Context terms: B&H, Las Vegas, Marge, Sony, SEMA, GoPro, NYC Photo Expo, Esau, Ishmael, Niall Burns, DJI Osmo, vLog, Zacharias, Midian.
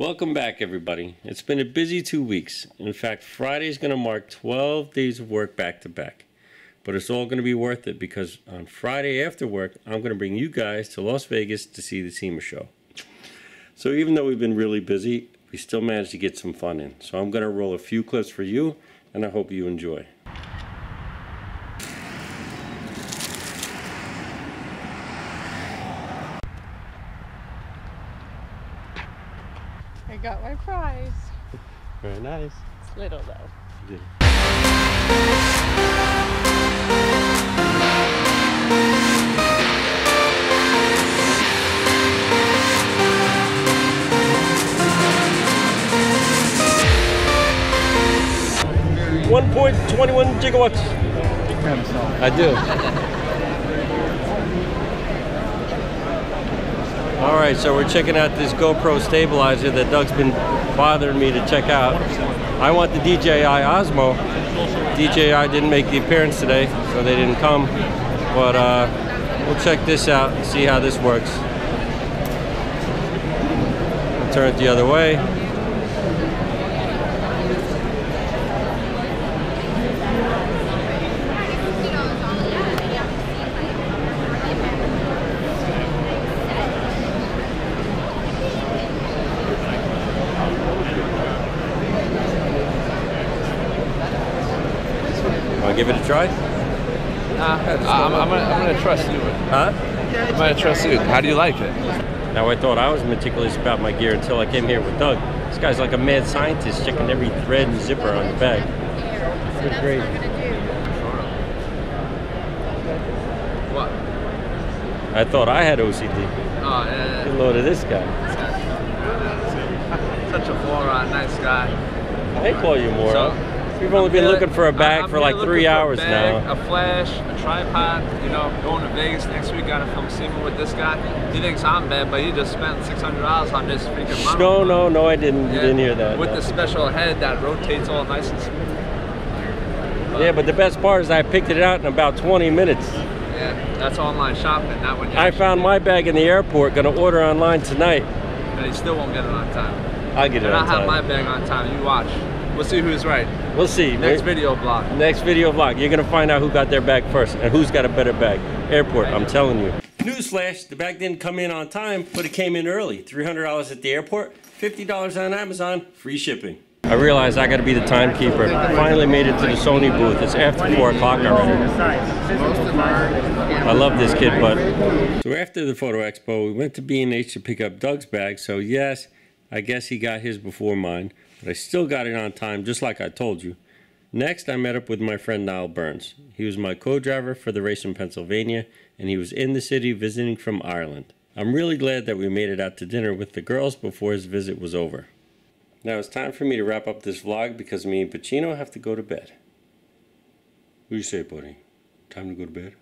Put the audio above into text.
Welcome back, everybody. It's been a busy 2 weeks. In fact, Friday's going to mark 12 days of work back to back. But it's all going to be worth it because on Friday after work, I'm going to bring you guys to Las Vegas to see the SEMA show. So even though we've been really busy, we still managed to get some fun in. So I'm going to roll a few clips for you, and I hope you enjoy. I got my prize. Very nice. It's little though. Yeah. 1.21 gigawatts. I do. Alright, so we're checking out this GoPro stabilizer that Doug's been bothering me to check out. I want the DJI Osmo. DJI didn't make the appearance today, so they didn't come. But we'll check this out and see how this works. We'll turn it the other way. Give it a try? I'm gonna trust you. Huh? I'm gonna trust you. How do you like it? Now I thought I was meticulous about my gear until I came here with Doug. This guy's like a mad scientist checking every thread and zipper on the bag. It's great. What? I thought I had OCD. Oh, yeah. Good lord of this guy. Such a moron, nice guy. I call you moron. So, we've only been looking for a bag for like 3 hours now. A flash, a tripod, you know, going to Vegas next week, gotta film SEMA with this guy. He thinks I'm bad, but he just spent $600 on this freaking model. No, no, no, I didn't. Yeah. Didn't hear that. With the special head that rotates all nice and smooth. But yeah, but the best part is I picked it out in about 20 minutes. Yeah, that's online shopping, not when you I found my bag in the airport, gonna order online tonight. But he still won't get it on time. I'll get it on time. I'll have my bag on time, you watch. We'll see who's right. We'll see. Next video vlog. Next video vlog. You're going to find out who got their bag first and who's got a better bag. Airport, I'm telling you. Newsflash, the bag didn't come in on time, but it came in early. $300 at the airport, $50 on Amazon, free shipping. I realized I got to be the timekeeper. Finally made it to the Sony booth. It's after 4 o'clock already. I love this kid, bud. So after the photo expo, we went to B&H to pick up Doug's bag. So yes, I guess he got his before mine. But I still got it on time, just like I told you. Next, I met up with my friend Niall Burns. He was my co-driver for the race in Pennsylvania, and he was in the city visiting from Ireland. I'm really glad that we made it out to dinner with the girls before his visit was over. Now it's time for me to wrap up this vlog because me and Pacino have to go to bed. What do you say, buddy? Time to go to bed?